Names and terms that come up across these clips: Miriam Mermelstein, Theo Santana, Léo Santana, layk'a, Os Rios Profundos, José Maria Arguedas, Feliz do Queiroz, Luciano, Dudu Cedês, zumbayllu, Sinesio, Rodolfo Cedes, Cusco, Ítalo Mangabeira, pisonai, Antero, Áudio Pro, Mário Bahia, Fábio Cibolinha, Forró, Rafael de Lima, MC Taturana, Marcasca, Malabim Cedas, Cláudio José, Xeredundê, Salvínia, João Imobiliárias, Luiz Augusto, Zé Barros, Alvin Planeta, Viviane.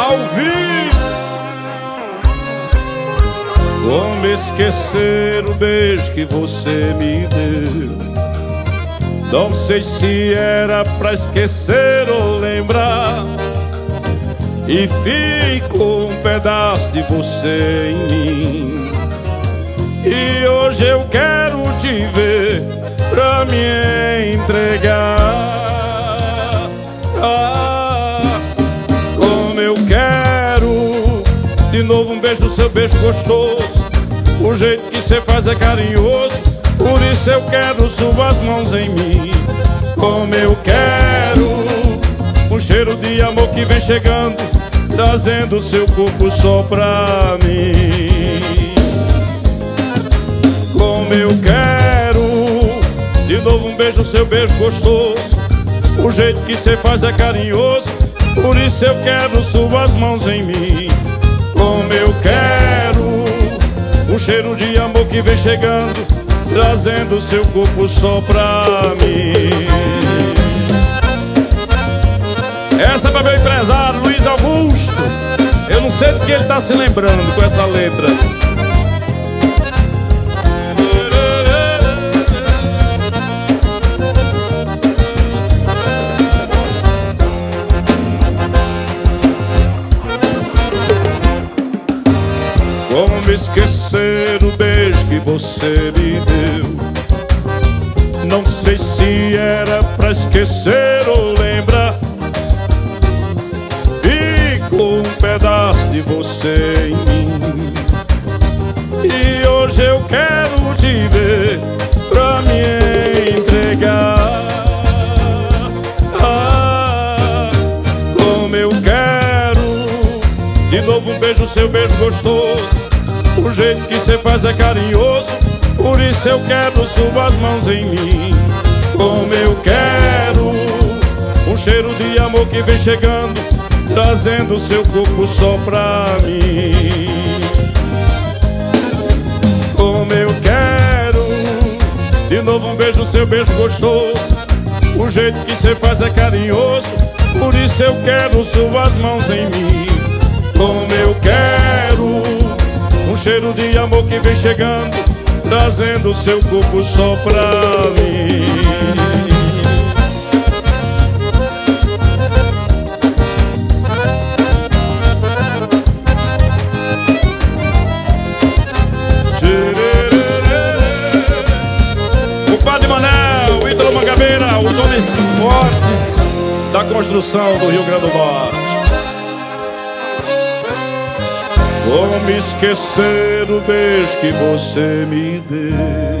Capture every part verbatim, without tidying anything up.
Alvin! Como esquecer o beijo que você me deu? Não sei se era pra esquecer ou lembrar. E ficou um pedaço de você em mim. E hoje eu quero te ver pra me entregar. Ah, como eu quero de novo um beijo, seu beijo gostoso. O jeito que você faz é carinhoso, por isso eu quero suas mãos em mim. Como eu quero um cheiro de amor que vem chegando, trazendo seu corpo só pra mim. Como eu quero de novo um beijo, seu beijo gostoso. O jeito que você faz é carinhoso, por isso eu quero suas mãos em mim. Como eu quero o cheiro de amor que vem chegando, trazendo seu corpo só pra mim. Essa é pra meu empresário Luiz Augusto. Eu não sei do que ele tá se lembrando com essa letra. Como esquecer o beijo que você me deu? Não sei se era pra esquecer ou lembrar. Um pedaço de você em mim. E hoje eu quero te ver pra me entregar. Ah, como eu quero de novo um beijo, seu beijo gostoso. O jeito que você faz é carinhoso, por isso eu quero suas mãos em mim. Como eu quero um cheiro de amor que vem chegando, trazendo seu corpo só pra mim. Como eu quero de novo um beijo, seu beijo gostoso. O jeito que você faz é carinhoso, por isso eu quero suas mãos em mim. Como eu quero um cheiro de amor que vem chegando, trazendo seu corpo só pra mim. Os homens fortes da construção do Rio Grande do Norte. Como esquecer o beijo que você me deu.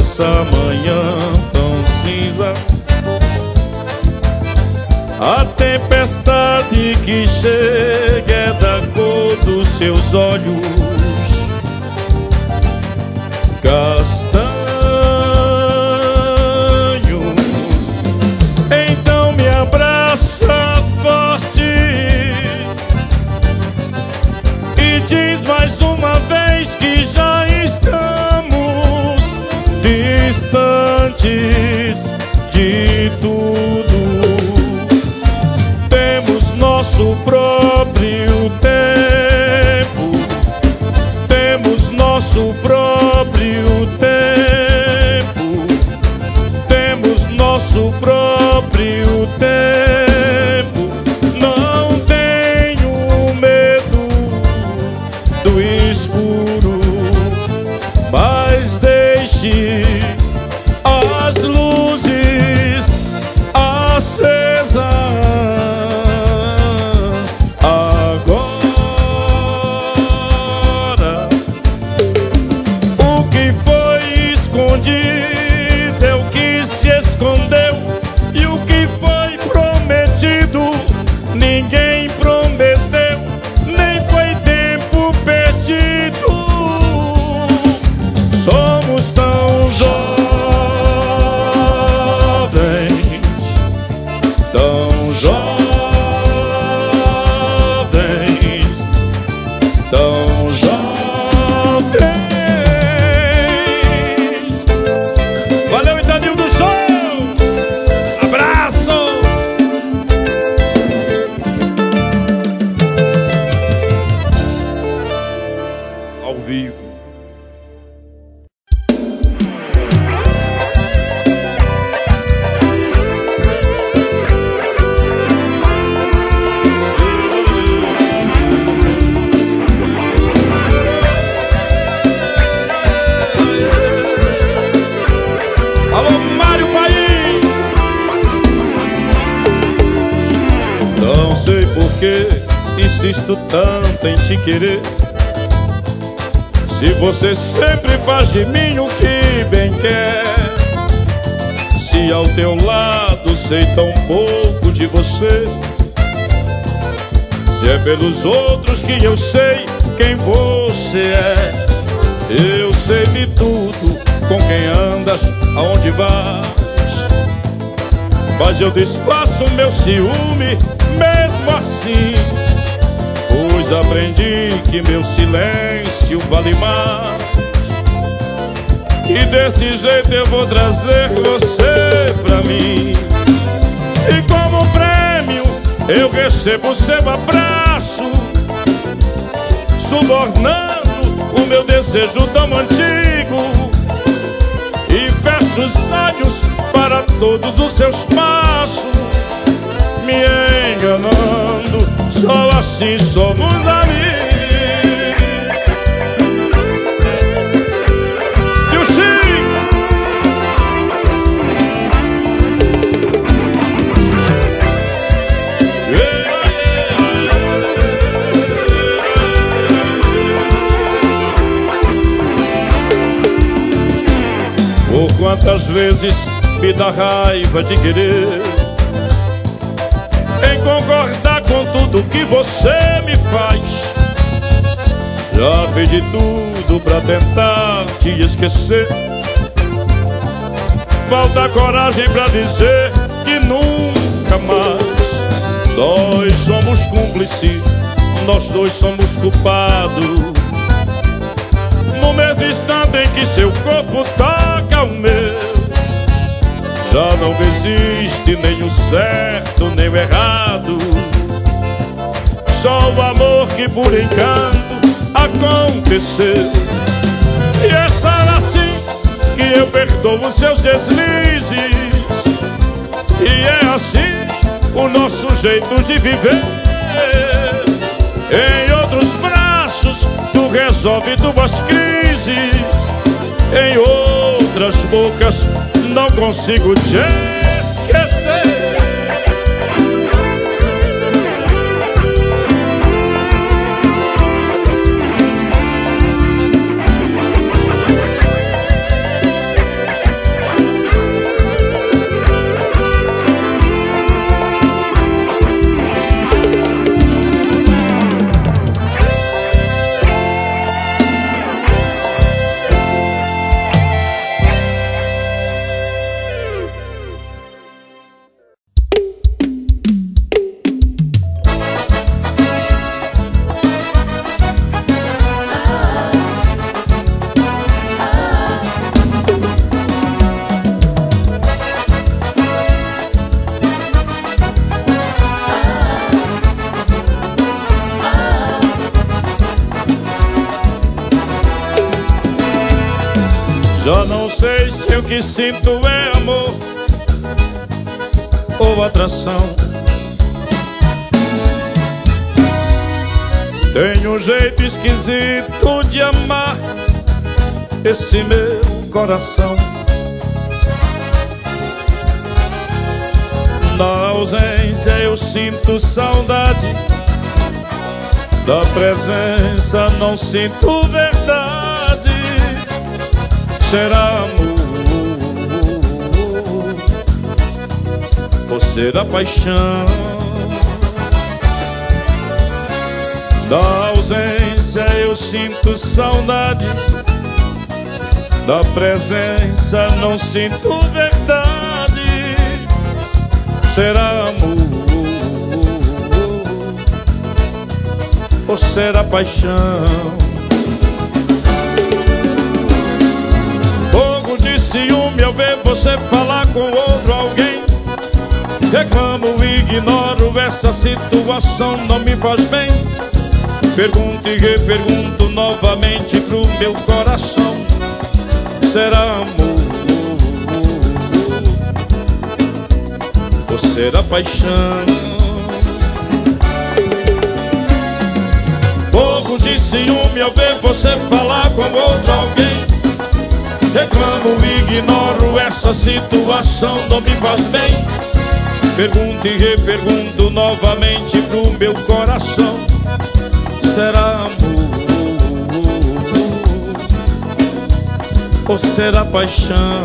Essa manhã tão cinza A tempestade que chega é da cor dos seus olhos castanhos. Então me abraça forte e diz mais uma vez que já estamos distantes de tudo. Temos nosso próprio tempo, temos nosso próprio tempo, temos nosso próprio tempo. Não tenho medo do escuro, mas deixe as luzes acesas. Insisto tanto em te querer, se você sempre faz de mim o que bem quer, se ao teu lado sei tão pouco de você, se é pelos outros que eu sei quem você é. Eu sei de tudo, com quem andas, aonde vais, mas eu disfarço meu ciúme mesmo assim, pois aprendi que meu silêncio vale mais. E desse jeito eu vou trazer você pra mim. E como prêmio eu recebo seu abraço, subornando o meu desejo tão antigo, e fecho os olhos para todos os seus passos, me enganando, só assim somos amigos. Tio Chico! Por quantas vezes me dá raiva de querer concordar com tudo que você me faz. Já fiz de tudo pra tentar te esquecer, falta coragem pra dizer que nunca mais. Nós somos cúmplices, nós dois somos culpados, no mesmo instante em que seu corpo toca o meu. Já não existe nem o certo, nem o errado, só o amor que por encanto aconteceu. E é só assim que eu perdoo os seus deslizes, e é assim o nosso jeito de viver. Em outros braços tu resolve tuas crises, em outras bocas não consigo te esquecer. Já não sei se o que sinto é amor ou atração. Tenho um jeito esquisito de amar esse meu coração. Na ausência eu sinto saudade, da presença não sinto verdade. Será amor ou será paixão? Da ausência eu sinto saudade, da presença não sinto verdade. Será amor ou será paixão? Fogo de ciúme ao ver você falar com outro alguém. Reclamo e ignoro, essa situação não me faz bem. Pergunto e repergunto novamente pro meu coração. Será amor ou será paixão? Pouco de ciúme ao ver você falar com outro alguém. Reclamo e ignoro, essa situação não me faz bem. Pergunto e repergunto novamente pro meu coração. Será amor ou será paixão?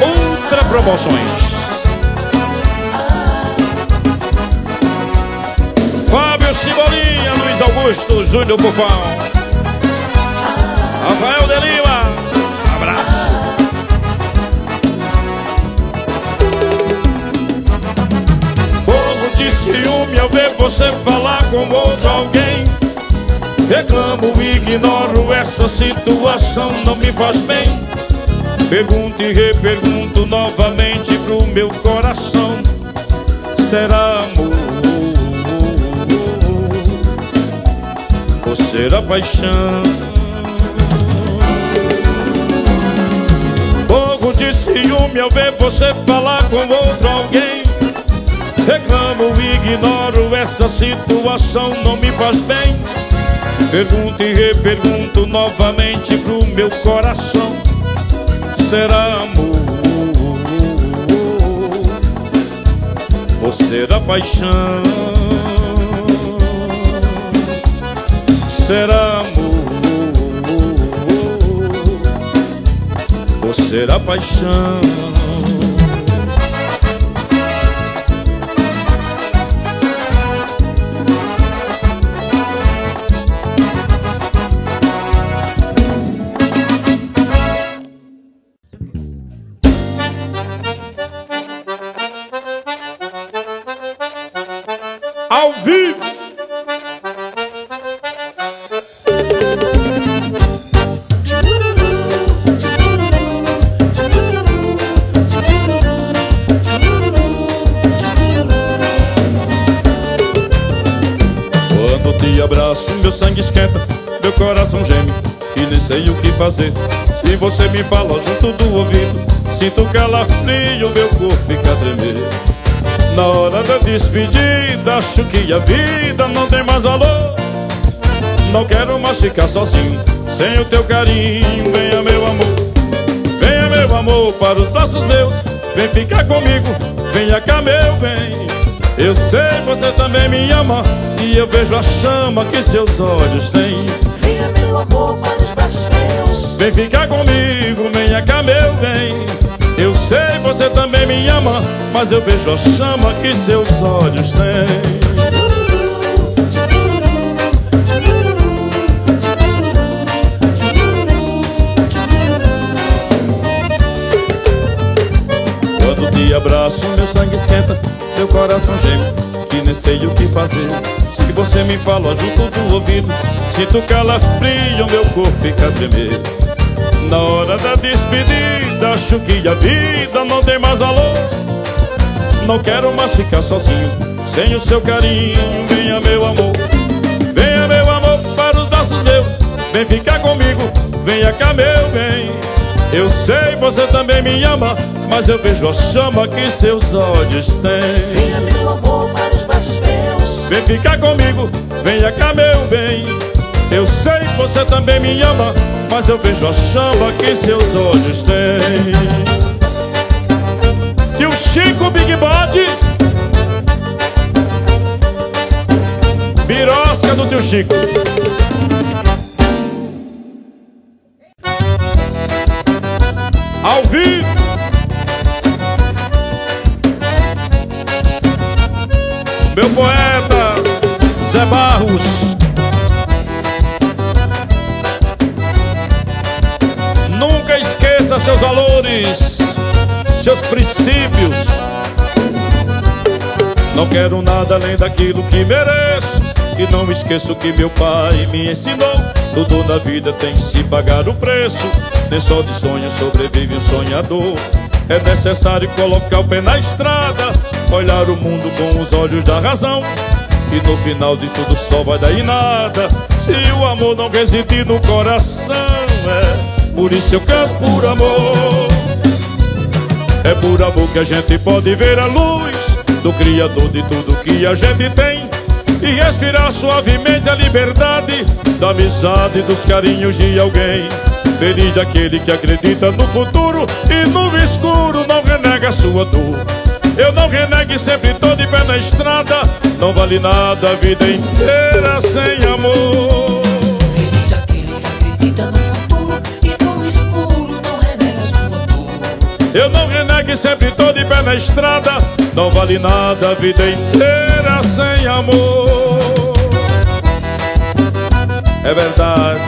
Ultra Promoções. Fábio Cibolinha, Luiz Augusto, Júnior Pupão, Rafael de Lima, abraço. Pouco de ciúme ao ver você falar com outro alguém. Reclamo e ignoro, essa situação não me faz bem. Pergunto e repergunto novamente pro meu coração. Será amor ou será paixão? Pouco de ciúme ao ver você falar com outro alguém. Reclamo e ignoro, essa situação não me faz bem. Pergunto e repergunto novamente pro meu coração. Será amor ou será paixão? Será amor ou será paixão? Se você me fala junto do ouvido, sinto calafrio, meu corpo fica a tremer. Na hora da despedida, acho que a vida não tem mais valor. Não quero mais ficar sozinho, sem o teu carinho. Venha meu amor, venha meu amor para os braços meus. Vem ficar comigo, venha cá meu bem. Eu sei, você também me ama, e eu vejo a chama que seus olhos têm. Venha meu amor para os braços meus. Vem ficar comigo, venha cá meu bem. Eu sei, você também me ama, mas eu vejo a chama que seus olhos têm. Quando te abraço, meu sangue esquenta, meu coração geme, que nem sei o que fazer. Se você me fala junto do ouvido, sinto calafrio, meu corpo fica a tremer. Na hora da despedida, acho que a vida não tem mais valor. Não quero mais ficar sozinho, sem o seu carinho. Venha meu amor, venha meu amor para os Vem ficar comigo, venha cá meu bem. Eu sei, você também me ama, mas eu vejo a chama que seus olhos têm. Venha meu amor para os braços meus. Vem ficar comigo, venha cá meu bem. Eu sei, você também me ama, mas eu vejo a chama que seus olhos têm. Tio Chico, Big Body, Birosca do Tio Chico. Ao vivo. Meu poeta Zé Barros. Nunca esqueça seus valores, seus princípios. Não quero nada além daquilo que mereço, e não esqueço o que meu pai me ensinou. Tudo na vida tem que se pagar o preço, nem só de sonho sobrevive o sonhador. É necessário colocar o pé na estrada, olhar o mundo com os olhos da razão, e no final de tudo só vai dar em nada se o amor não residir no coração. É por isso eu canto por amor, é por amor que a gente pode ver a luz do Criador de tudo que a gente tem, e respirar suavemente a liberdade da amizade e dos carinhos de alguém. Feliz aquele que acredita no futuro e no escuro não renega sua dor. Eu não renego e sempre tô de pé na estrada, não vale nada a vida inteira sem amor. Feliz aquele que acredita no futuro e no escuro não renega sua dor. Eu não renego e sempre tô de pé na estrada, não vale nada a vida inteira sem amor. É verdade.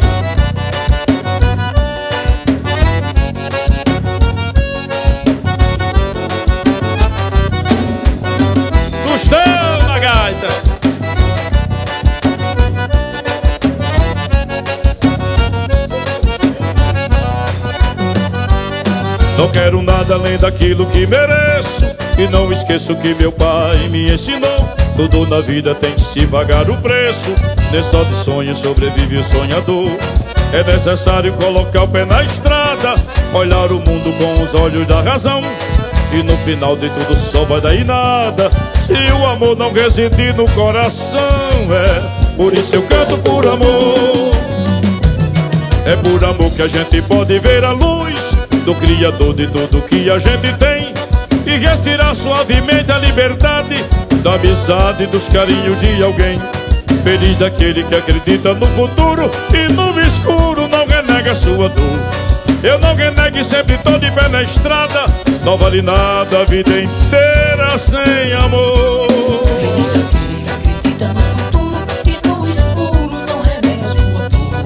Não quero nada além daquilo que mereço, e não esqueço que meu pai me ensinou. Tudo na vida tem que se pagar o preço, nem só de sonho sobrevive o sonhador. É necessário colocar o pé na estrada, olhar o mundo com os olhos da razão, e no final de tudo só vai dar em nada se o amor não residir no coração. É por isso eu canto por amor, é por amor que a gente pode ver a luz do Criador de tudo que a gente tem, e respirar suavemente a liberdade da amizade e dos carinhos de alguém. Feliz daquele que acredita no futuro e no escuro não renega sua dor. Eu não renego e sempre tô de pé na estrada, não vale nada a vida inteira sem amor. Feliz daquele que acredita no futuro e no escuro não renega sua dor.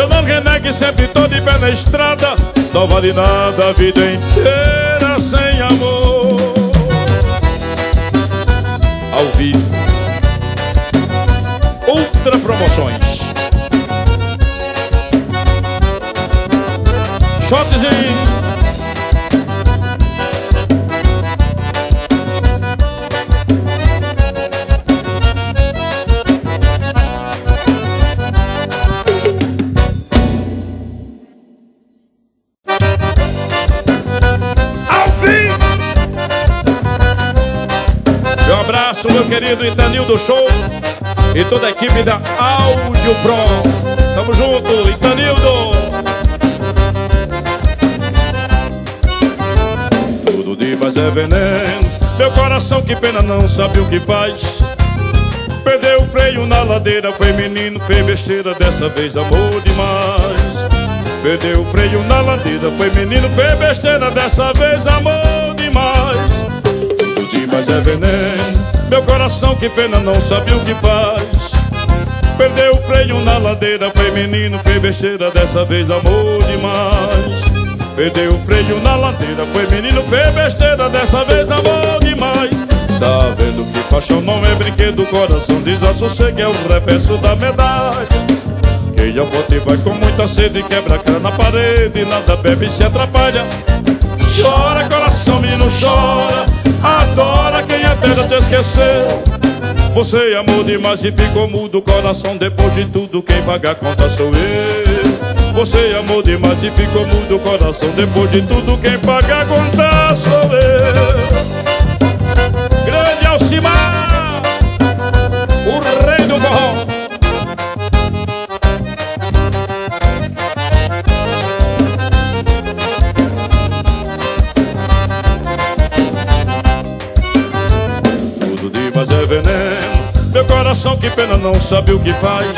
Eu não renego e sempre tô de pé na estrada, não vale nada a vida inteira sem amor. Ao vivo, Ultra Promoções. Shotzinho. Meu querido Itanildo Show e toda a equipe da Áudio Pro. Tamo junto, Itanildo. Tudo demais é veneno, meu coração que pena não sabe o que faz. Perdeu o freio na ladeira, foi menino, fez besteira, dessa vez amou demais. Perdeu o freio na ladeira, foi menino, fez besteira, dessa vez amou demais. Tudo demais é veneno, meu coração que pena não sabe o que faz. Perdeu o freio na ladeira, foi menino, foi besteira, dessa vez amou demais. Perdeu o freio na ladeira, foi menino, foi besteira, dessa vez amou demais. Tá vendo que paixão não é brinquedo, coração desassossega, é o reverso da medalha. Quem ao bote vai com muita sede, quebra a cara na parede, nada bebe e se atrapalha. Chora coração menino, chora, adora quem até já te esqueceu. Você amou demais e ficou mudo o coração. Depois de tudo quem paga a conta sou eu. Você amou demais e ficou mudo o coração. Depois de tudo quem paga a conta sou eu. Grande Alcimar, o rei do forró. Meu coração, que pena, não sabe o que faz.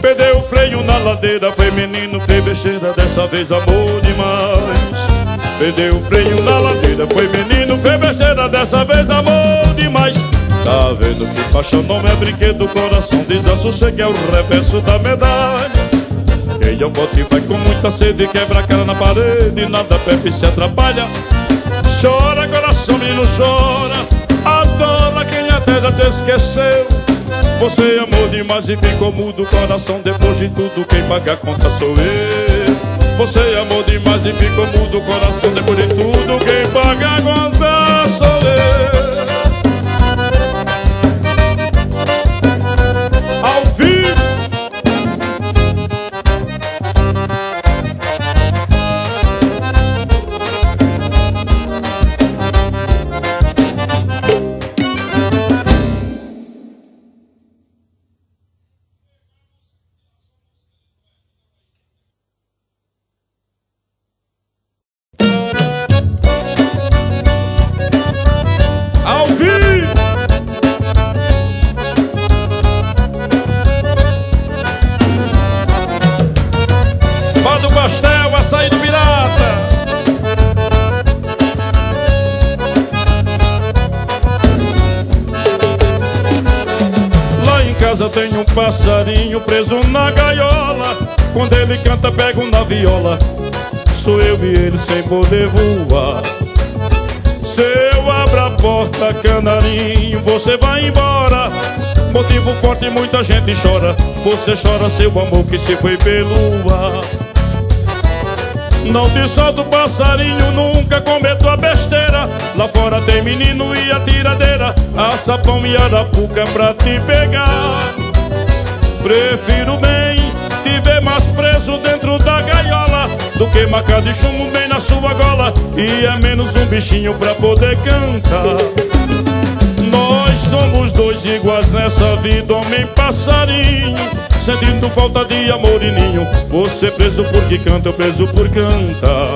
Perdeu o freio na ladeira, foi menino, foi besteira, dessa vez amou demais. Perdeu o freio na ladeira, foi menino, foi besteira, dessa vez amou demais. Tá vendo que paixão não é brinquedo, coração desassossega é o reverso da medalha. Quem é o bote vai com muita sede, quebra a cara na parede, nada bebe, se atrapalha. Chora coração, menino, chora. Adora quem até já te esqueceu. Você amou demais e ficou mudo o coração. Depois de tudo quem paga a conta sou eu. Você amou demais e ficou mudo o coração. Depois de tudo quem paga a conta sou eu. Ao vivo. Tem um passarinho preso na gaiola. Quando ele canta, pego na viola. Sou eu e ele sem poder voar. Se eu abro a porta, canarinho, você vai embora. Motivo forte, muita gente chora. Você chora, seu amor que se foi pelo ar. Não te solta o passarinho, nunca cometo a besteira. Lá fora tem menino e a tiradeira, a sapão e a arapuca pra te pegar. Prefiro bem te ver mais preso dentro da gaiola do que macar de chumbo bem na sua gola. E é menos um bichinho pra poder cantar. Nós somos dois iguais nessa vida, homem passarinho. Sentindo falta de amor e ninho. Você preso porque canta, eu preso por cantar.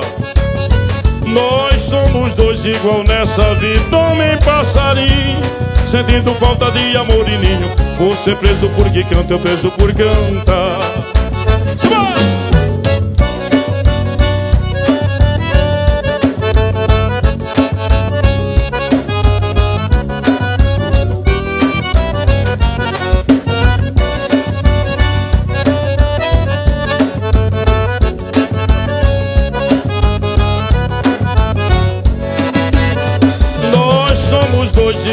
Nós somos dois igual nessa vida, homem passarinho. Sentindo falta de amor e ninho. Você preso porque canta, eu preso por cantar.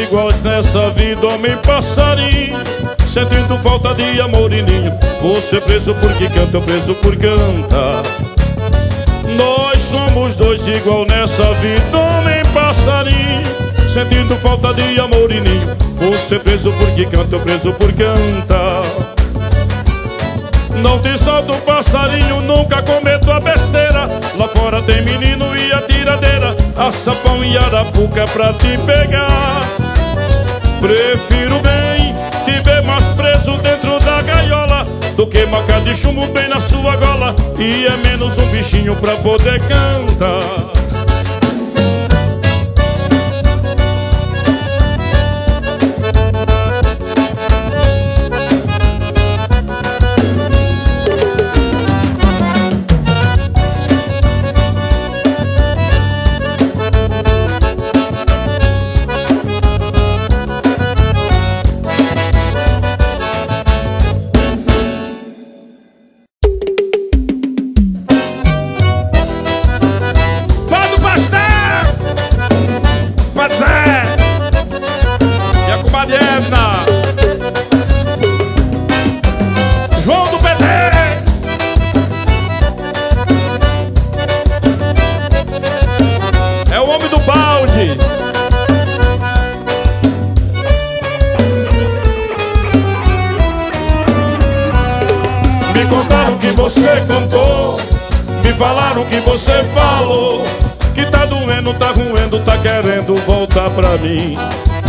Iguais nessa vida, homem passarinho. Sentindo falta de amor e ninho. Você preso porque canta, eu preso por cantar. Nós somos dois igual nessa vida, homem passarinho. Sentindo falta de amor e ninho. Você preso porque canta, eu preso por cantar. Não te solta o passarinho, nunca cometo a besteira. Lá fora tem menino e a tiradeira, a sapão e a arapuca pra te pegar. Prefiro bem te ver mais preso dentro da gaiola do que macar de chumbo bem na sua gola. E é menos um bichinho pra poder cantar. você contou, me falaram que você falou, que tá doendo, tá ruendo, tá querendo voltar pra mim.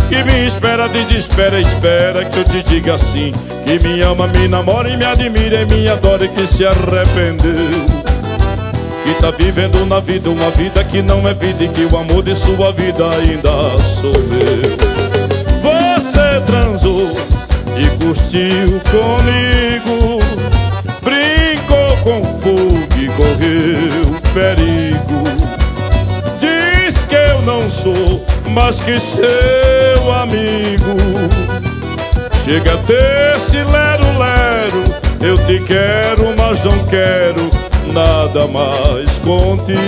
Que me espera, desespera, espera que eu te diga assim, que me ama, me namora e me admira e me adora e que se arrependeu, que tá vivendo na vida uma vida que não é vida e que o amor de sua vida ainda sou eu. Você transou e curtiu comigo, brincou com fogo e correu perigo, diz que eu não sou mas que seu amigo. Chega a ter se lero-lero, eu te quero, mas não quero nada mais contigo.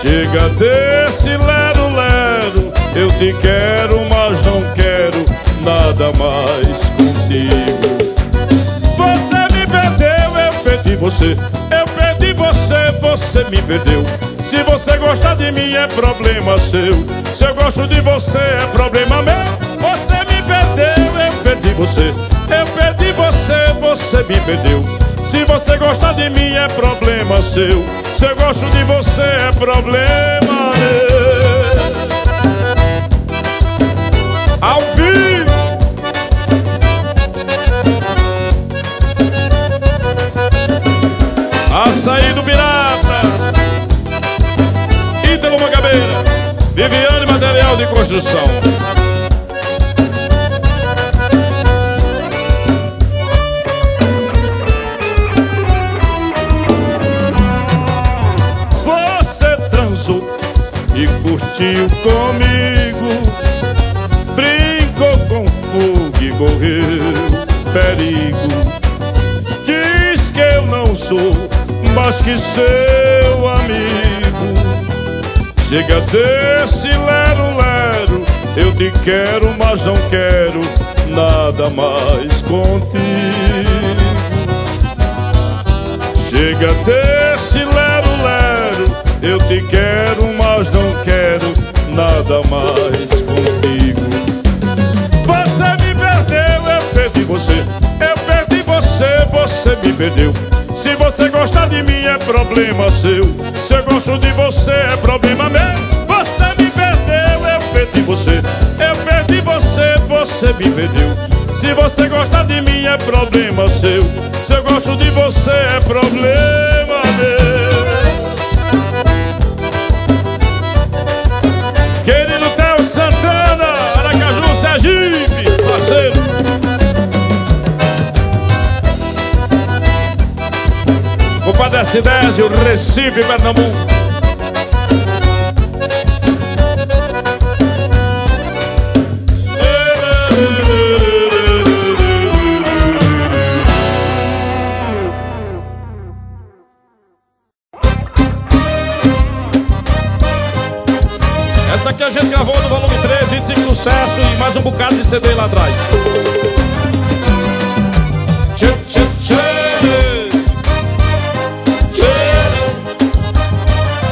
Chega a ter se lero-lero, eu te quero, mas não quero nada mais contigo. Você me perdeu, eu perdi você, eu perdi você, você me perdeu. Se você gostar de mim é problema seu, se eu gosto de você é problema meu. Você me perdeu, eu perdi você, eu perdi você, você me perdeu. Se você gostar de mim é problema seu, se eu gosto de você é problema meu. Alvin! Açaí do Pirata, Ítalo Mangabeira, Viviane, material de construção. Você transou e curtiu comigo, brincou com fogo e correu perigo, diz que eu não sou mas que seu amigo. Chega desse lero-lero, eu te quero, mas não quero nada mais contigo. Chega desse lero-lero, eu te quero, mas não quero nada mais contigo. Você me perdeu, eu perdi você, eu perdi você, você me perdeu. Se você gostar de mim é problema seu, se eu gosto de você é problema meu. Você me perdeu, eu perdi você, eu perdi você, você me perdeu. Se você gostar de mim é problema seu, se eu gosto de você é problema meu. Querido Theo Santana, Aracaju, Sergipe, parceiro. Padre Sinesio, Recife, Pernambuco. Essa aqui a gente gravou no volume treze, vinte e cinco sucessos e mais um bocado de C D lá atrás. Tchê, tchê, tchê.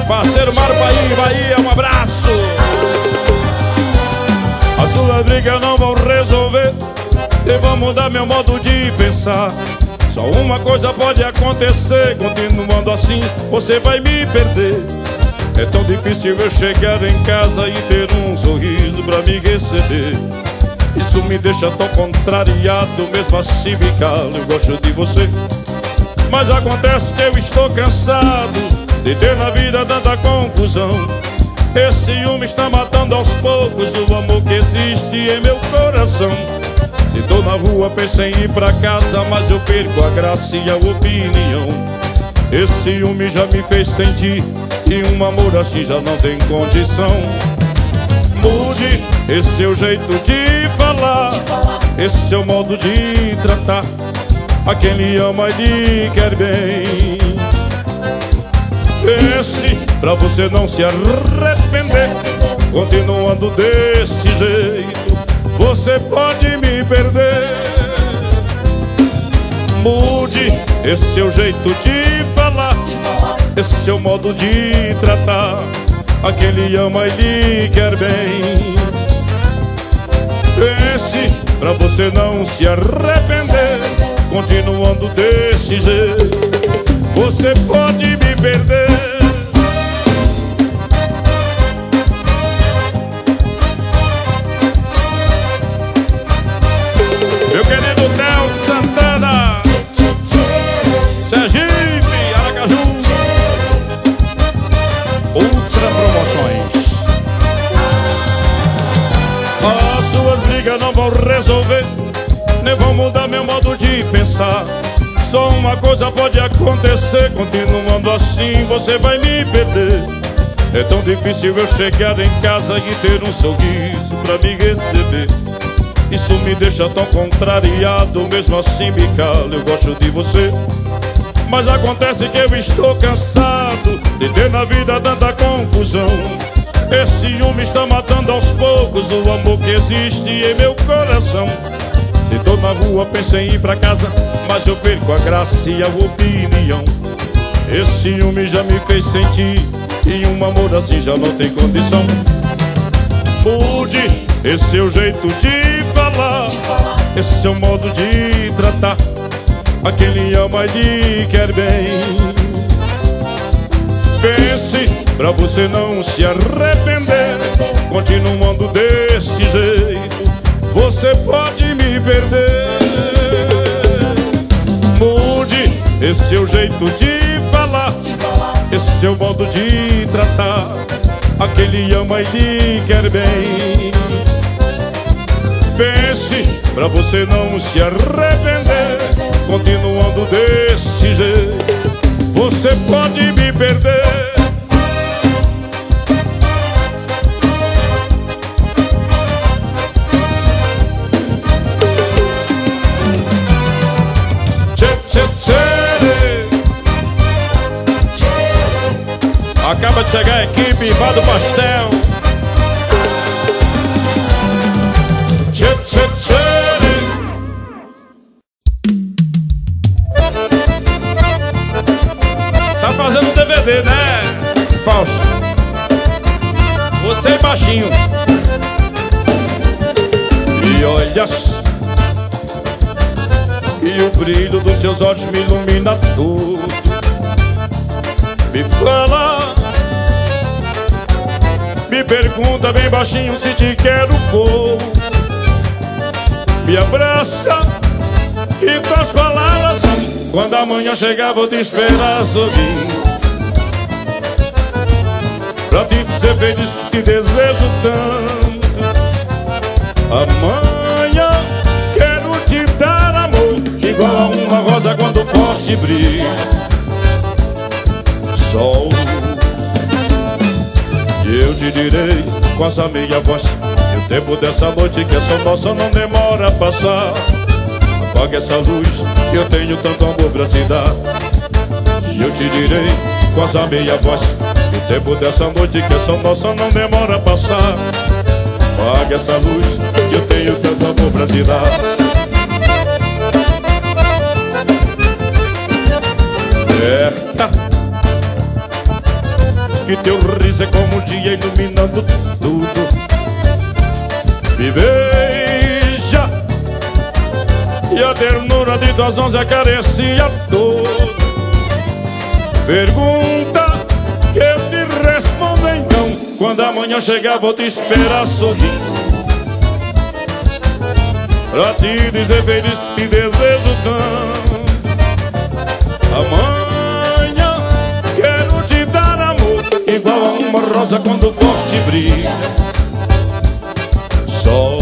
Parceiro Mário Bahia, Bahia, um abraço. As suas brigas não vão resolver, e vão mudar meu modo de pensar. Só uma coisa pode acontecer, continuando assim você vai me perder. É tão difícil eu chegar em casa e ter um sorriso pra me receber. Isso me deixa tão contrariado, mesmo assim me calo, eu gosto de você. Mas acontece que eu estou cansado de ter na vida tanta confusão. Esse ciúme está matando aos poucos o amor que existe em meu coração. Se tô na rua pensei em ir pra casa, mas eu perco a graça e a opinião. Esse ciúme já me fez sentir que um amor assim já não tem condição. Mude esse seu jeito de falar, esse seu modo de tratar a quem lhe ama e lhe quer bem. Pense, pra você não se arrepender, continuando desse jeito você pode me perder. Mude esse seu jeito de falar, esse seu modo de tratar a quem lhe ama e lhe quer bem. Pense, pra você não se arrepender, continuando desse jeito, você pode me perder. Meu querido Léo Santana, Sergipe, Aracaju. Ultra Promoções. As suas brigas não vão resolver, nem vão mudar meu modo de pensar. Só uma coisa pode acontecer, continuando assim você vai me perder. É tão difícil eu chegar em casa e ter um sorriso pra me receber. Isso me deixa tão contrariado, mesmo assim me calo, eu gosto de você. Mas acontece que eu estou cansado de ter na vida tanta confusão. Esse ciúme está matando aos poucos o amor que existe em meu coração. Se tô na rua, penso em ir pra casa, mas eu perco a graça e a opinião. Esse ciúme já me fez sentir, e um amor assim já não tem condição. Mude esse seu jeito de falar, esse seu modo de tratar a quem lhe ama e lhe quer bem. Pense pra você não se arrepender, continuando desse jeito você pode me perder. Mude esse seu jeito de falar, esse seu modo de tratar a quem lhe ama e lhe quer bem. Pense pra você não se arrepender, continuando desse jeito você pode me perder. Acaba de chegar a equipe Vá do Pastel. Tchê, tchê, tchê. Tá fazendo D V D, né? Fausto, você é baixinho. E olha, e o brilho dos seus olhos me ilumina tudo. Me fala, me pergunta bem baixinho se te quero pouco. Me abraça e tuas palavras, quando amanhã chegar vou te esperar sorrir, pra te dizer feliz que te desejo tanto. Amanhã quero te dar amor, igual a uma rosa quando forte brilha o sol. Eu te direi com essa minha voz que o tempo dessa noite que é só nossa não demora a passar. Apaga essa luz que eu tenho tanto amor pra te dar. E eu te direi com essa minha voz que o tempo dessa noite que é só nossa não demora a passar. Apaga essa luz que eu tenho tanto amor pra te dar. Desperta, que teu riso é como o dia iluminando tudo. Me beija, e a ternura de tuas mãos acaricia tudo. Pergunta que eu te respondo então, quando amanhã chegar vou te esperar sorrir, pra te dizer feliz te desejo tanto. Amor, igual a uma rosa quando forte brilha sol.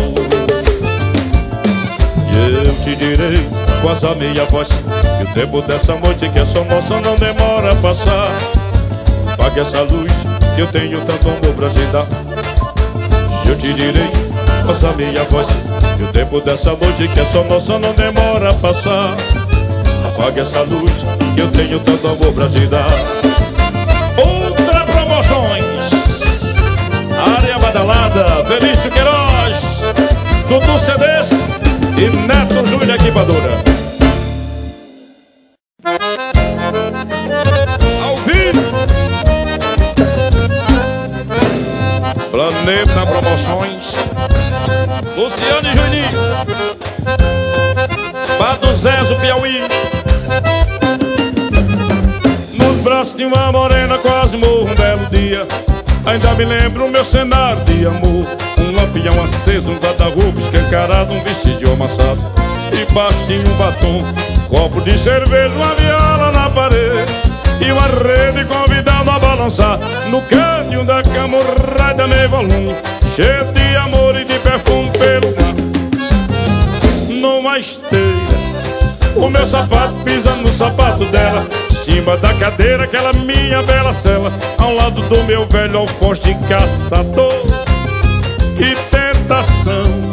E eu te direi com essa minha voz que o tempo dessa noite que é só nossa não demora a passar. Apague essa luz que eu tenho tanto amor pra te dar. E eu te direi com essa minha voz que o tempo dessa noite que é só nossa não demora a passar. Apague essa luz que eu tenho tanto amor pra te dar. Área Badalada, Feliz do Queiroz, Dudu Cedês e Neto Júlia Equipadora. Alvin Planeta Promoções, Luciano e Juninho, Bando Zezo, Piauí. de uma morena, quase morro um belo dia. Ainda me lembro o meu cenário de amor: um lampião aceso, um guarda-roupa escancarado, um vestido amassado e baixo tinha um batom, copo de cerveja, uma viola na parede e uma rede convidando a balançar. No canto da cama o raio da meio volume, cheio de amor e de perfume pelo mar. Numa esteira, o meu sapato pisando no sapato dela, cima da cadeira, aquela minha bela cela, ao lado do meu velho alfoz de caçador. Que tentação!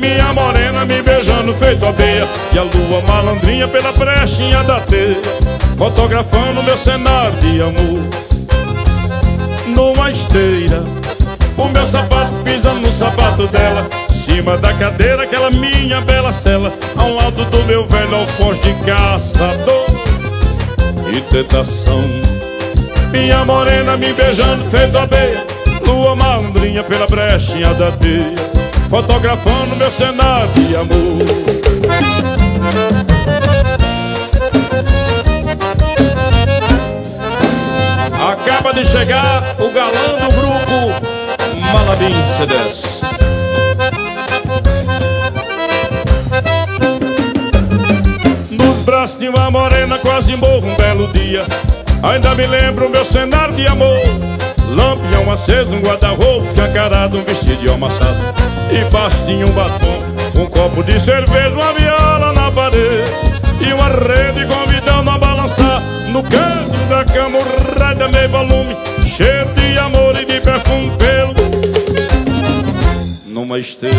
Minha morena me beijando feito abeia, e a lua malandrinha pela brechinha da teia, fotografando meu cenário de amor. Numa esteira, o meu sapato pisando no sapato dela, cima da cadeira, aquela minha bela cela, ao lado do meu velho alfoz de caçador. Que tentação! Minha morena me beijando feito abeia, lua malandrinha pela brechinha da teia, fotografando meu cenário de amor. Acaba de chegar o galã do grupo Malabim Cedas. Nos braços de uma morena quase morro um belo dia. Ainda me lembro meu cenário de amor: lampião aceso, um guarda-roupa escancarado, um vestido amassado e bastinho um batom, um copo de cerveja, uma viola na parede e uma rede convidando a balançar. No canto da cama o raio da meio volume, cheio de amor e de perfume pelo. Numa esteira,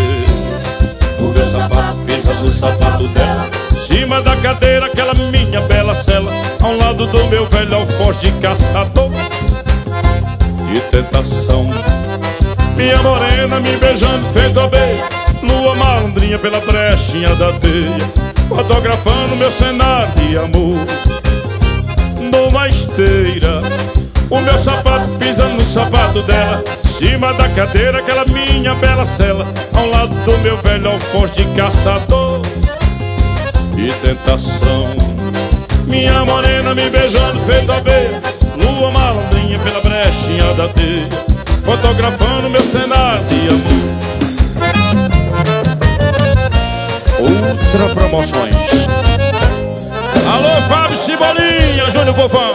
o meu sapato pisa no sapato dela, cima da cadeira, aquela minha bela cela, ao lado do meu velho alfoz de caçador. Que tentação! Minha morena me beijando feito abeia, lua malandrinha pela brechinha da teia, fotografando meu cenário de amor. Numa esteira, o meu sapato pisando no sapato dela, cima da cadeira, aquela minha bela cela, ao lado do meu velho alfoz de caçador. Que tentação! Minha morena me beijando feito abeia, lua malandrinha pela brechinha da teia, fotografando meu cenário de amor. Ultra promoções. Alô, Fábio Cibolinha, Júnior Pupão,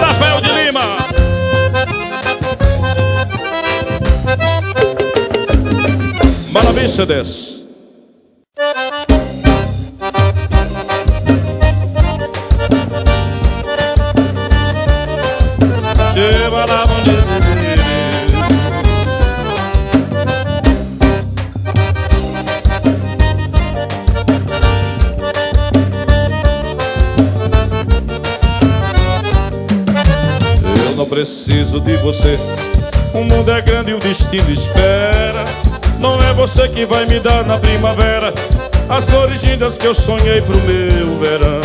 Rafael de Lima. Malavê Cedês. Preciso de você, o mundo é grande e o destino espera. Não é você que vai me dar na primavera as flores lindas que eu sonhei pro meu verão.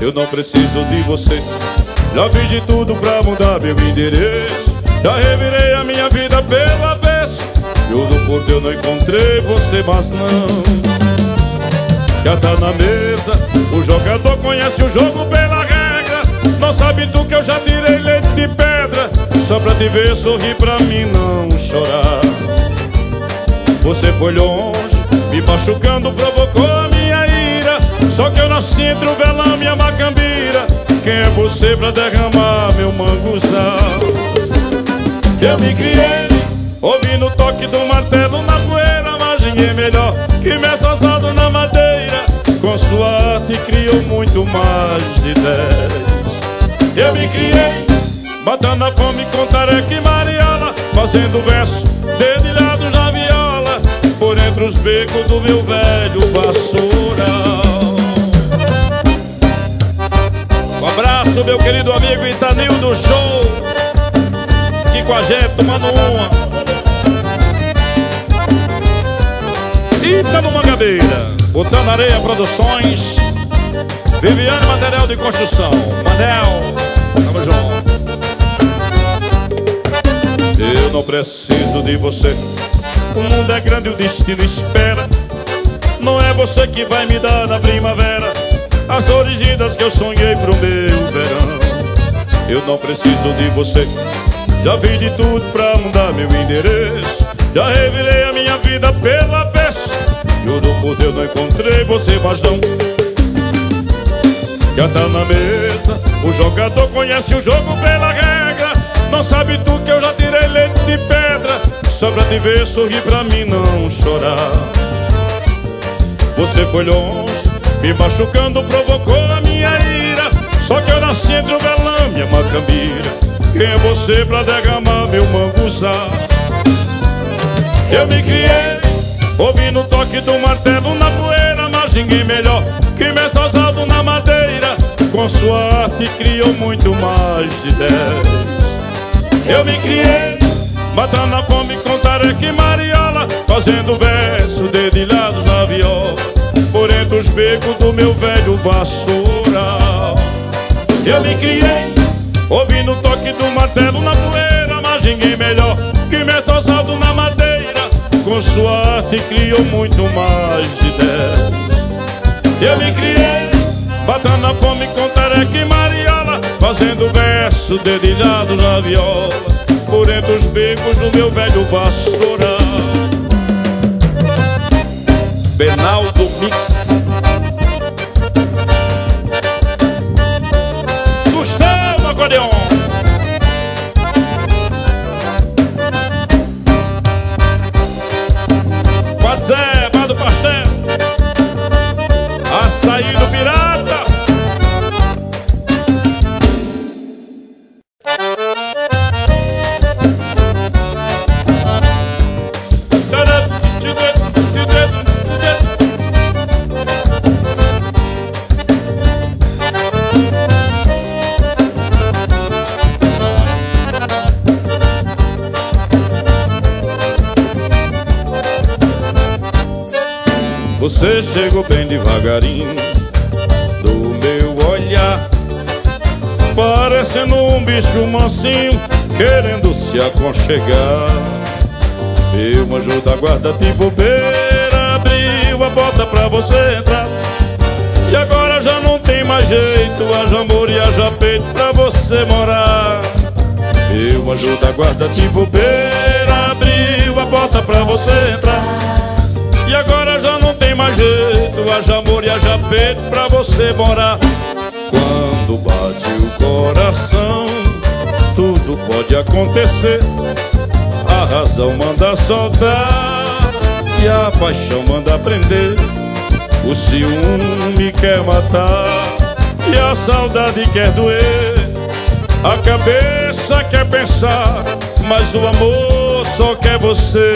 Eu não preciso de você, já fiz de tudo pra mudar meu endereço, já revirei a minha vida pelo avesso. Juro por Deus, não encontrei você, mas não. Carta na mesa, o jogador conhece o jogo pela regra. Não sabe tu que eu já tirei leite de pedra, só pra te ver sorrir, pra mim não chorar. Você foi longe, me machucando, provocou a minha ira. Só que eu não sinto o velão, minha macambira. Quem é você pra derramar meu manguzal? Eu me criei ouvindo o toque do martelo na poeira, mas ninguém melhor que me assado na madeira. Com sua arte criou muito mais de dez. Eu me criei, matando a fome com tareca e mariola, fazendo verso, dedilhados na viola, por entre os becos do meu velho vassoural. Um abraço, meu querido amigo Itanildo Show, que com a gente tomando uma. Ítalo Mangabeira, botando areia produções, Viviane, material de construção, Manel. Eu não preciso de você, o mundo é grande e o destino espera. Não é você que vai me dar na primavera as originas que eu sonhei pro meu verão. Eu não preciso de você, já vi de tudo pra mudar meu endereço. Já revelei a minha vida pela vez. Juro por Deus, não encontrei você mais não. Já tá na mesa, o jogador conhece o jogo pela regra. Não sabe tu que eu já tirei leite de pedra. Só pra te ver sorrir pra mim não chorar. Você foi longe, me machucando, provocou a minha ira. Só que eu nasci entre o velame e a macambira. Quem é você pra derramar meu manguzá? Eu me criei ouvindo o toque do martelo na poeira, mas ninguém melhor que mestre Oswaldo na madeira. Com sua arte criou muito mais de dez. Eu me criei matando a fome com tareca e mariola, fazendo verso dedilhados na viola, por entre os becos do meu velho vassoural. Eu me criei ouvindo o toque do martelo na poeira, mas ninguém melhor que mestre Oswaldo na madeira. Com sua arte criou muito mais de dez. Eu me criei batendo a fome com tareca e mariola, fazendo verso dedilhado na viola, por entre os bicos do meu velho vassoural. Geraldo Mix. Gustavo Acordeon. Zé Barros Pastel, Açaí do Pirata. Você chegou bem devagarinho, do meu olhar, parecendo um bicho mansinho, querendo se aconchegar. Meu anjo da guarda de bobeira abriu a porta pra você entrar. E agora já não tem mais jeito, haja amor e haja peito pra você morar. Meu anjo da guarda de bobeira abriu a porta pra você entrar. E agora já não tem mais jeito, haja amor e haja peito pra você morar. Quando bate o coração, tudo pode acontecer. A razão manda soltar e a paixão manda prender. O ciúme quer matar e a saudade quer doer. A cabeça quer pensar, mas o amor só quer você.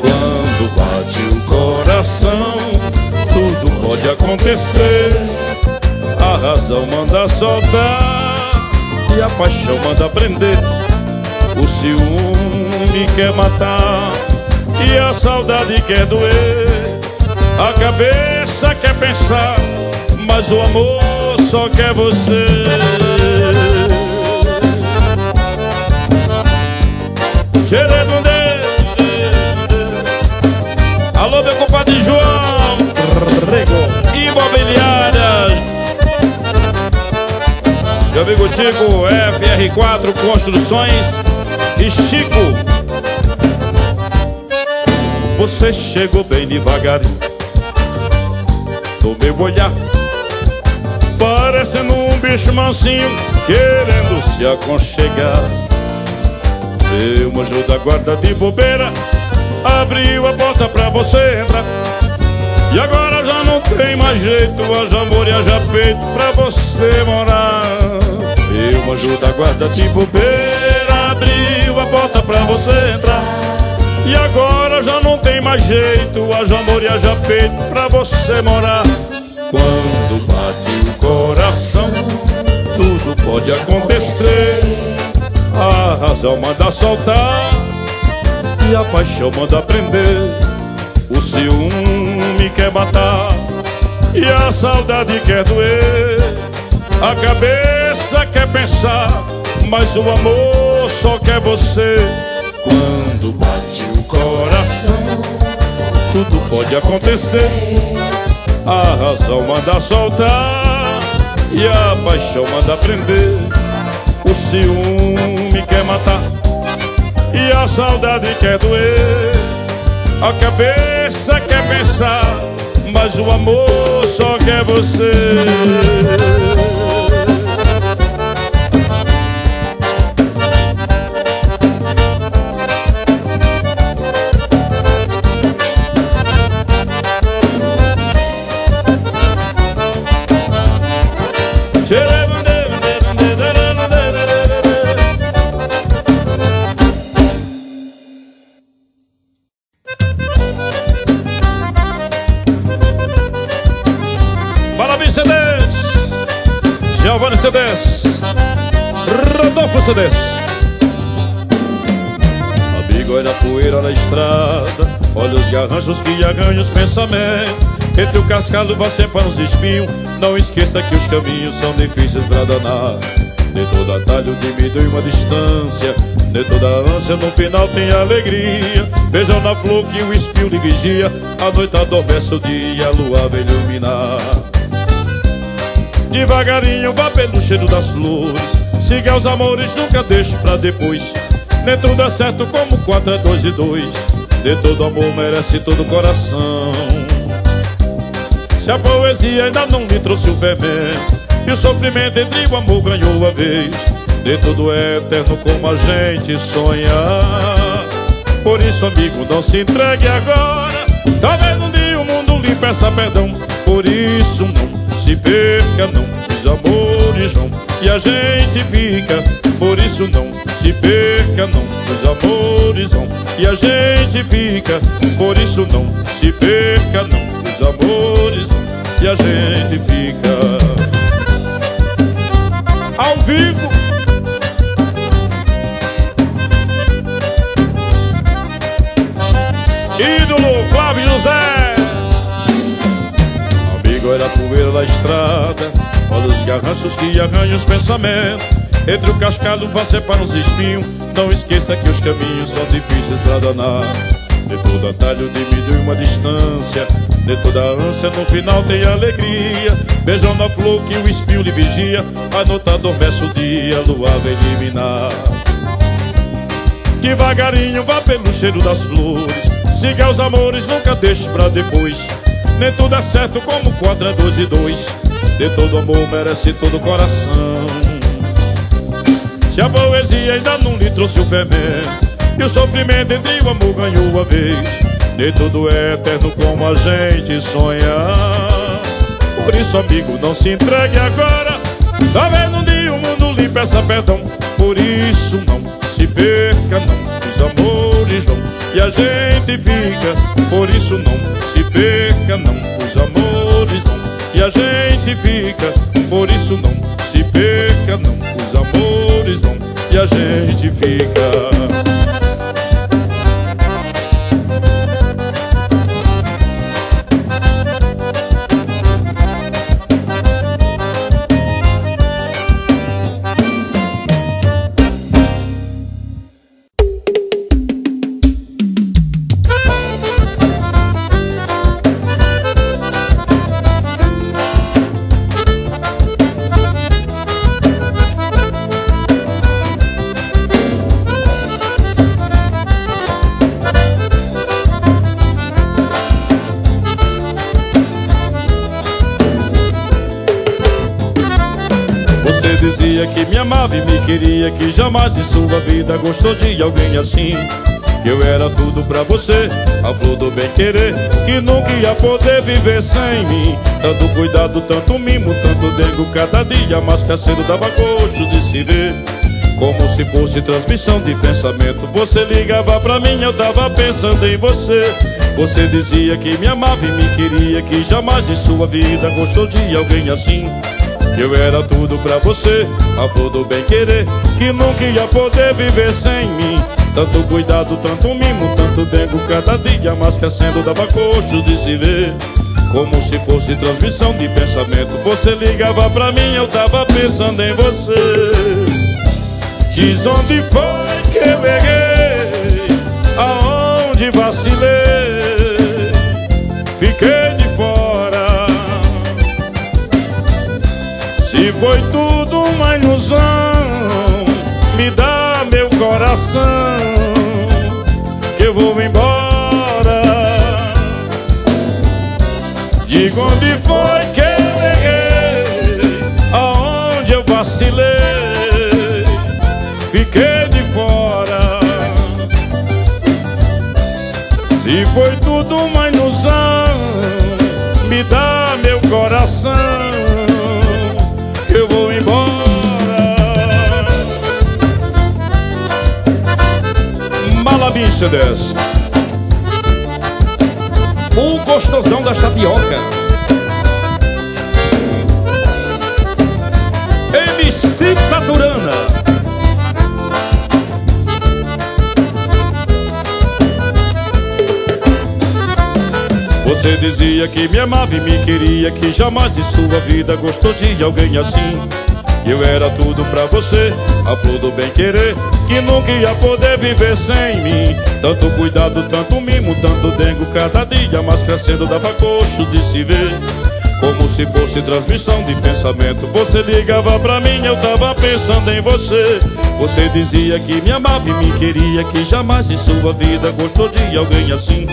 Quando bate o coração, tudo pode acontecer. A razão manda soltar e a paixão manda prender. O ciúme quer matar e a saudade quer doer. A cabeça quer pensar, mas o amor só quer você. Xeredundê. Alô, meu compadre João Imobiliárias. Meu amigo Chico F R quatro Construções e Chico. Você chegou bem devagarinho, do meu olhar, parecendo um bicho mansinho, querendo se aconchegar. Meu anjo da guarda de bobeira abriu a porta pra você entrar. E agora já não tem mais jeito, haja amor e haja peito pra você morar. Meu anjo da guarda de bobeira abriu a porta pra você entrar. E agora já não tem mais jeito, haja amor e haja peito pra você morar. Quando bate o coração, tudo pode acontecer. A razão manda soltar e a paixão manda prender. O ciúme quer matar e a saudade quer doer. A cabeça quer pensar, mas o amor só quer você. Quando bate o coração, tudo pode acontecer. A razão manda soltar e a paixão manda prender. O ciúme quer matar e a saudade quer doer. A cabeça quer pensar, mas o amor só quer você. Rodolfo Cedes. Amigo, olha a poeira na estrada, olha os garranchos que arranham os pensamentos. Entre o cascalho vai separa os espinhos. Não esqueça que os caminhos são difíceis pra danar. Nem todo atalho diminui uma distância, nem toda ânsia no final tem alegria. Vejam na flor que o espinho lhe vigia, a noite adormece o dia, a lua vem iluminar. Devagarinho vá pelo cheiro das flores, siga os amores, nunca deixe pra depois. Nem tudo é certo como quatro é dois e dois, nem todo amor merece todo coração. Se a poesia ainda não lhe trouxe o vermelho e o sofrimento entre o amor ganhou a vez, nem tudo é eterno como a gente sonhar. Por isso, amigo, não se entregue agora, talvez um dia o mundo lhe peça perdão. Por isso não se perca, não, os amores vão e a gente fica. Por isso não se perca, não, os amores vão e a gente fica. Por isso não se perca, não, os amores vão e a gente fica. Ao vivo. Ídolo Cláudio José. Olha a poeira da estrada, olha os garranchos que arranham os pensamentos. Entre o cascalho vai separa os espinhos. Não esqueça que os caminhos são difíceis pra danar. Nem todo atalho diminui uma distância, nem toda ânsia no final tem alegria. Beijão na flor que o espinho lhe vigia, a noite adormece o dia, a lua vem iluminar. Devagarinho vá pelo cheiro das flores, siga os amores, nunca deixe pra depois. Nem tudo é certo como quatro é dois e dois, de todo amor merece todo coração. Se a poesia ainda não lhe trouxe o fermento e o sofrimento entre o amor ganhou a vez, nem tudo é eterno como a gente sonhar. Por isso, amigo, não se entregue agora, talvez um dia o mundo lhe peça perdão. Por isso não se perca, não, os amores vão e a gente fica. Por isso não se perca, não, os amores vão e a gente fica. Por isso não se perca, não, os amores vão e a gente fica. E me queria, que jamais em sua vida gostou de alguém assim. Eu era tudo pra você, a flor do bem querer, que nunca ia poder viver sem mim. Tanto cuidado, tanto mimo, tanto dengo, cada dia mais cacedo dava gosto de se ver. Como se fosse transmissão de pensamento, você ligava pra mim, eu tava pensando em você. Você dizia que me amava e me queria, que jamais em sua vida gostou de alguém assim. Eu era tudo pra você, a flor do bem querer, que nunca ia poder viver sem mim. Tanto cuidado, tanto mimo, tanto dengo, cada dia mais crescendo dava gosto de se ver. Como se fosse transmissão de pensamento, você ligava pra mim, eu tava pensando em você. Diz onde foi que eu errei, aonde vacilei, fiquei de fora. Se Foi tudo uma ilusão, me dá meu coração, que eu vou embora. Diga onde foi que eu errei, aonde eu vacilei, fiquei de fora. Se foi tudo uma ilusão, me dá meu coração, eu vou embora. Malabim Cedas, o gostosão da tapioca. M C Taturana, você dizia que me amava e me queria, que jamais em sua vida gostou de alguém assim. Eu era tudo pra você, a flor do bem querer, que nunca ia poder viver sem mim. Tanto cuidado, tanto mimo, tanto dengo, cada dia mais crescendo dava gosto de se ver. Como se fosse transmissão de pensamento, você ligava pra mim, eu tava pensando em você. Você dizia que me amava e me queria, que jamais em sua vida gostou de alguém assim.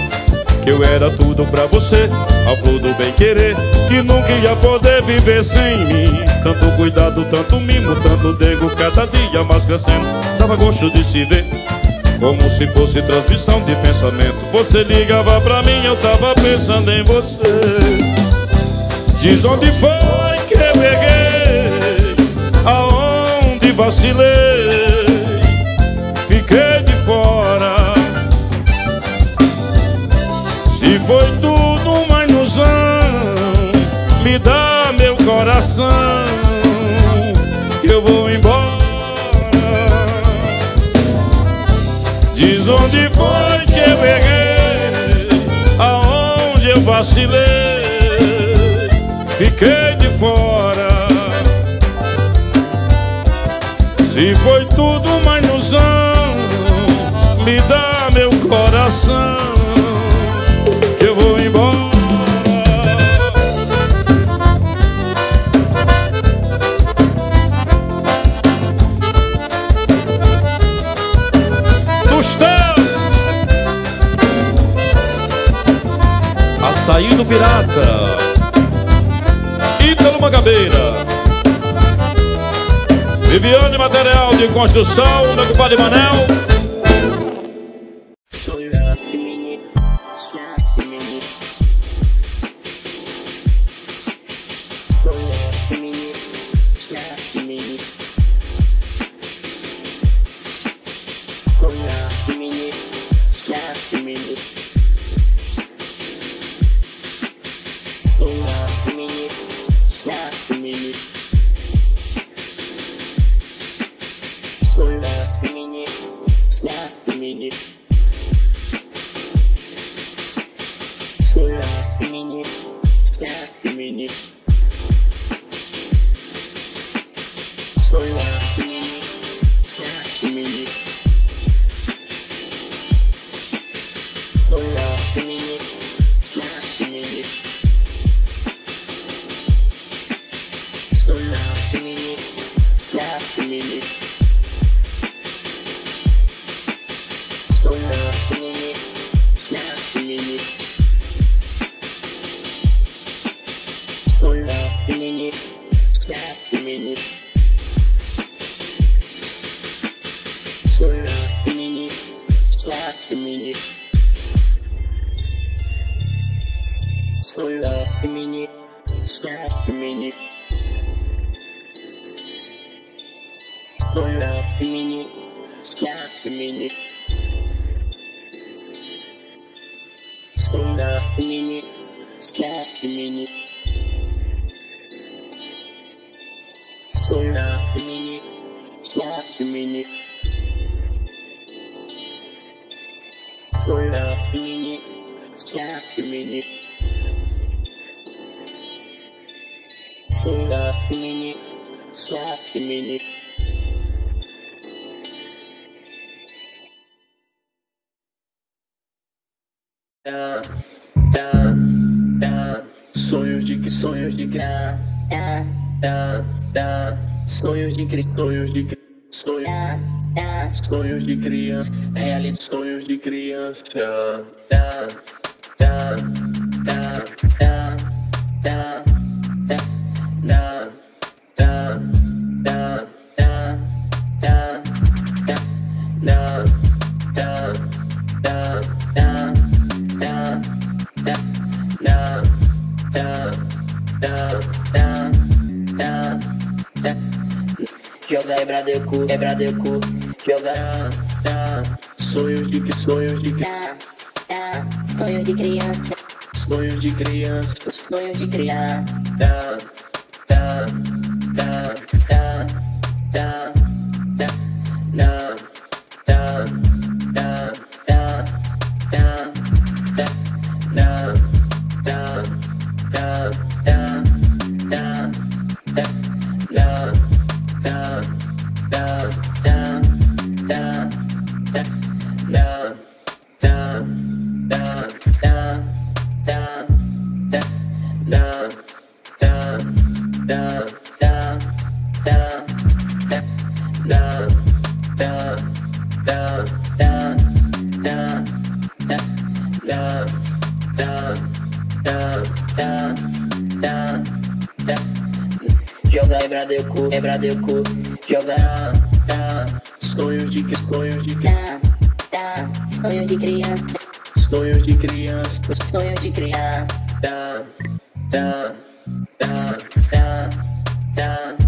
Que eu era tudo pra você, a flor do bem querer, que nunca ia poder viver sem mim. Tanto cuidado, tanto mimo, tanto dengo, cada dia mais crescendo dava gosto de se ver. Como se fosse transmissão de pensamento, você ligava pra mim, eu tava pensando em você. Diz onde foi que eu errei, aonde vacilei, fiquei de fora. E foi tudo uma ilusão, me dá meu coração, eu vou embora. Diz onde foi que eu errei, aonde eu vacilei, fiquei de fora. Se foi tudo uma ilusão, me dá meu coração, Açaí do Pirata, Ítalo Mangabeira, Viviane, material de construção, meu compadre Manel. Sonhos de que sonhos de que tá, sonhos de criança, sonhos de criança, tá, sonhos de criança, realiza sonhos de criança, tá, tá, tá, tá, tá, tá, tá, tá, tá, tá, tá, tá, tá, tá, tá, tá, tá, tá, tá, tá, tá. Joga quebrada o cu, quebrada o cu, joga tá, sonhos de que sonhos de que tá, tá, sonhos de criança, sonhos de criança, sonhos de criança, tá, tá, tá, tá, tá, tá, tá, tá, tá, tá. Sonho de criança, tá, tá, tá, tá, tá.